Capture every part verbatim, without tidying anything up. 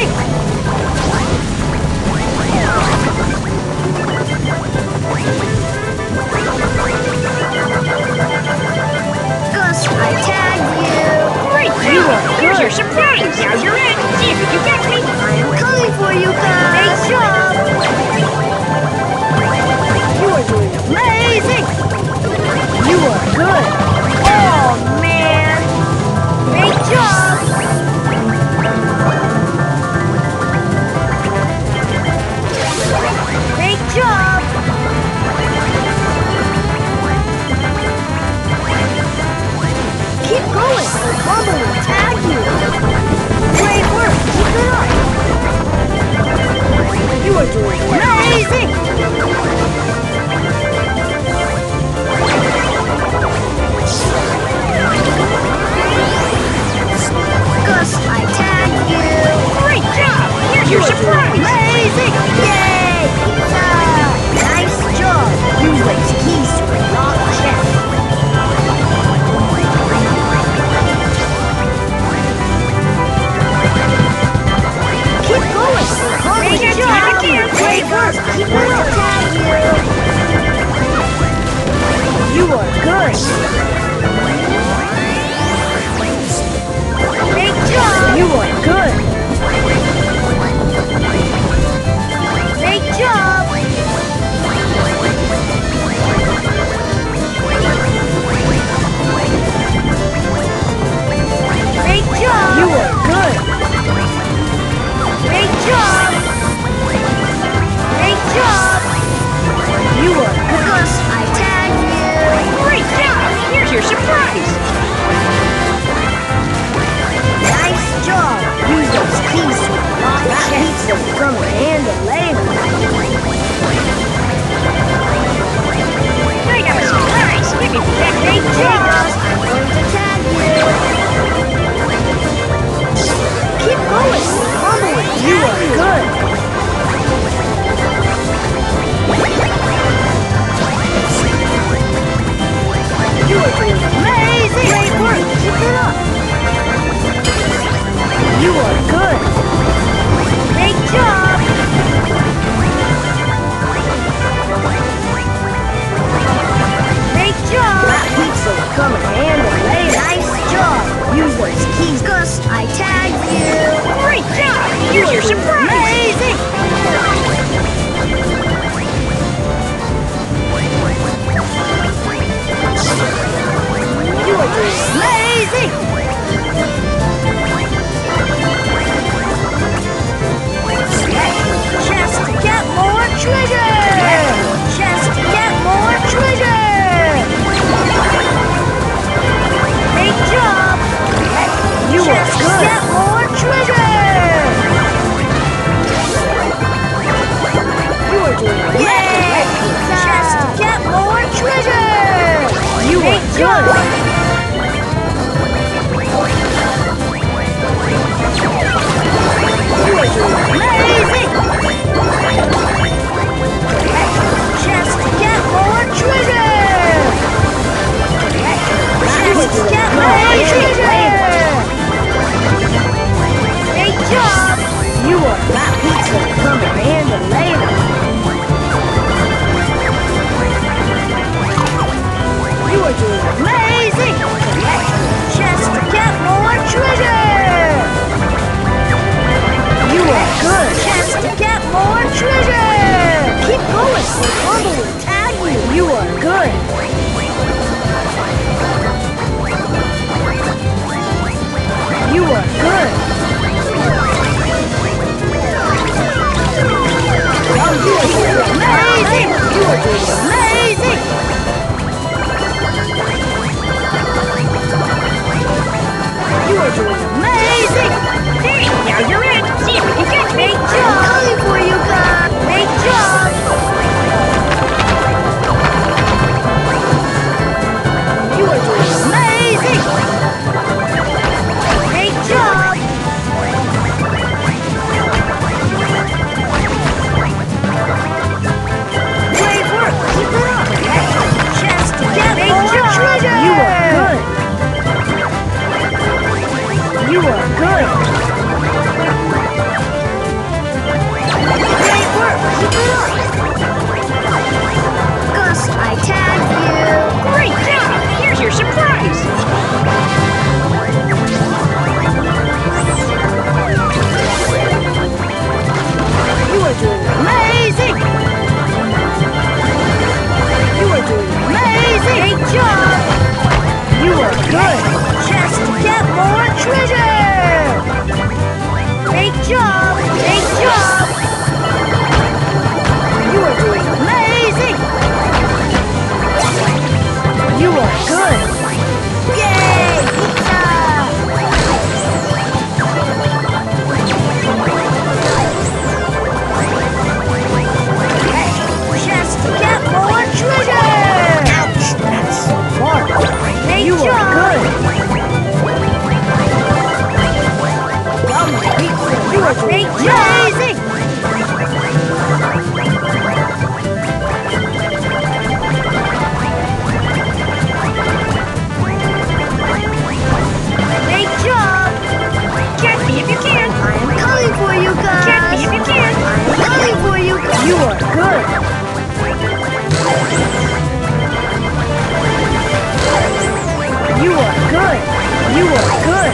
You are good.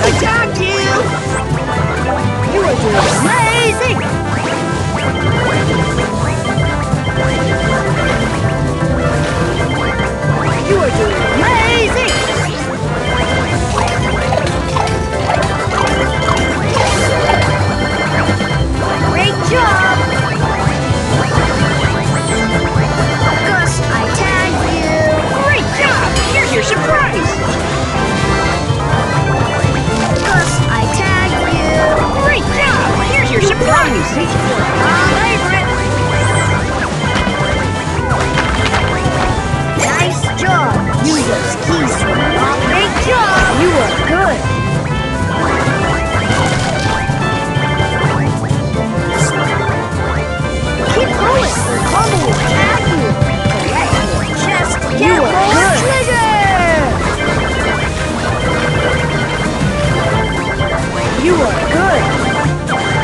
I tagged you! You are doing amazing! You are doing amazing! Great job! Gus, I tagged you! Great job! Here's your surprise! Here's your surprise! It's my favorite! Nice job! You those keys were not great job! You are good! Keep going! Bubble will tag you! Collect your chest! You are good! Trigger! You are good!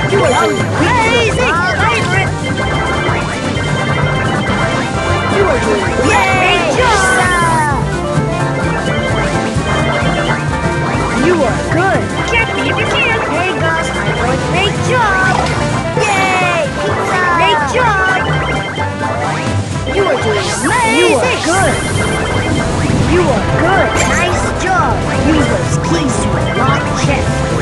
You are doing amazing! Favorite! You are doing great job! You are good! Catch me if you can! Hey Gus, I'm doing great job! Yay! Great job! You are doing amazing! You are good! You are good! Nice job! Use those keys to unlock chests!